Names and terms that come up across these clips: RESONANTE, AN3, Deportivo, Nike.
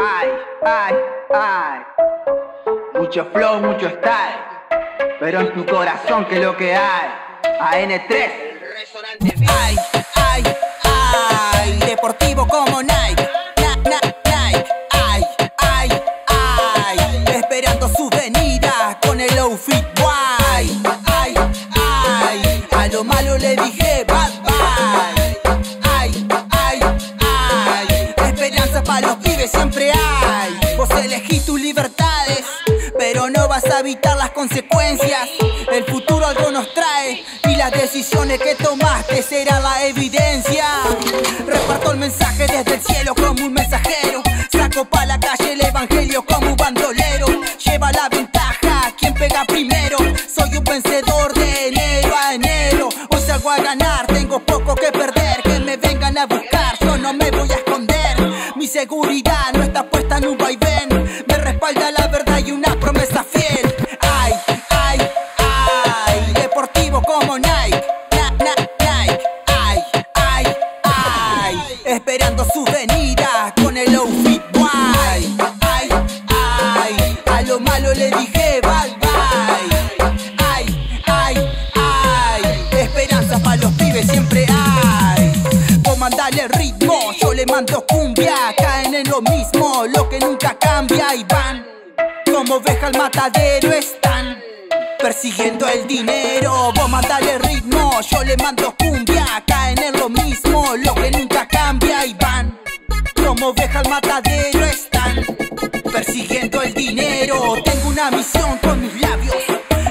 Ay, ay, ay. Mucho flow, mucho style, pero en tu corazón que es lo que hay. AN3, el resonante. Ay, ay, ay. Deportivo como Nike. Nike. Ay, ay, ay. Esperando su venida con el outfit guay. Ay, ay. A lo malo le dije bad bye. Ay, ay, ay. Esperanza para los pibes siempre hay. Vos elegís tus libertades, pero no vas a evitar las consecuencias. El futuro algo nos trae y las decisiones que tomaste será la evidencia. Reparto el mensaje desde el cielo como un mensajero. Saco pa' la calle el evangelio como un bandolero. Lleva la ventaja quien pega primero. Soy un vencedor de enero a enero. Hoy salgo a ganar, tengo poco que perder. Que me vengan a buscar, yo no me voy a esconder. Mi seguridad no está puesta en un vaivén. Me respalda la verdad y una promesa fiel. Esperando su venida con el outfit guay. Ay, ay, a lo malo le dije bye bye. Ay, ay, ay. Esperanza para los pibes siempre hay. Vos mandale el ritmo, yo le mando cumbia. Caen en lo mismo, lo que nunca cambia. Y van como oveja al matadero, están persiguiendo el dinero. Vos mandale el ritmo, yo le mando cumbia. Caen en lo mismo, lo que nunca cambia. Y van como oveja al matadero, están persiguiendo el dinero. Tengo una misión con mis labios,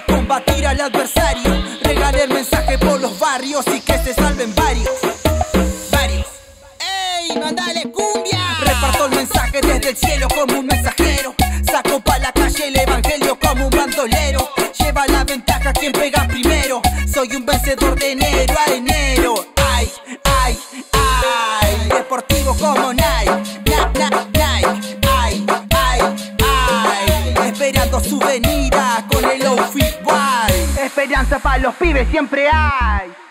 combatir al adversario. Regalar el mensaje por los barrios y que se salven varios. ¡Ey, mandale cumbia! Reparto el mensaje desde el cielo como un mensajero. Saco pa' la calle el evangelio como un bandolero. Lleva la ventaja quien pega primero. Soy un vencedor de enero a enero. Ay, ay, ay. Deportivo como Nike. Nike. Ay, ay, ay. Esperando su venida con el outfit guay. Esperanza para los pibes siempre hay.